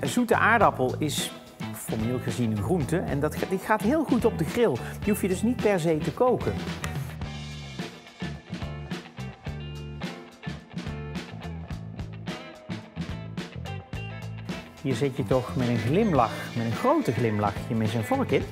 Een zoete aardappel is formeel gezien een groente en die gaat heel goed op de grill. Die hoef je dus niet per se te koken. Hier zit je toch met een grote glimlach, je met een vork in.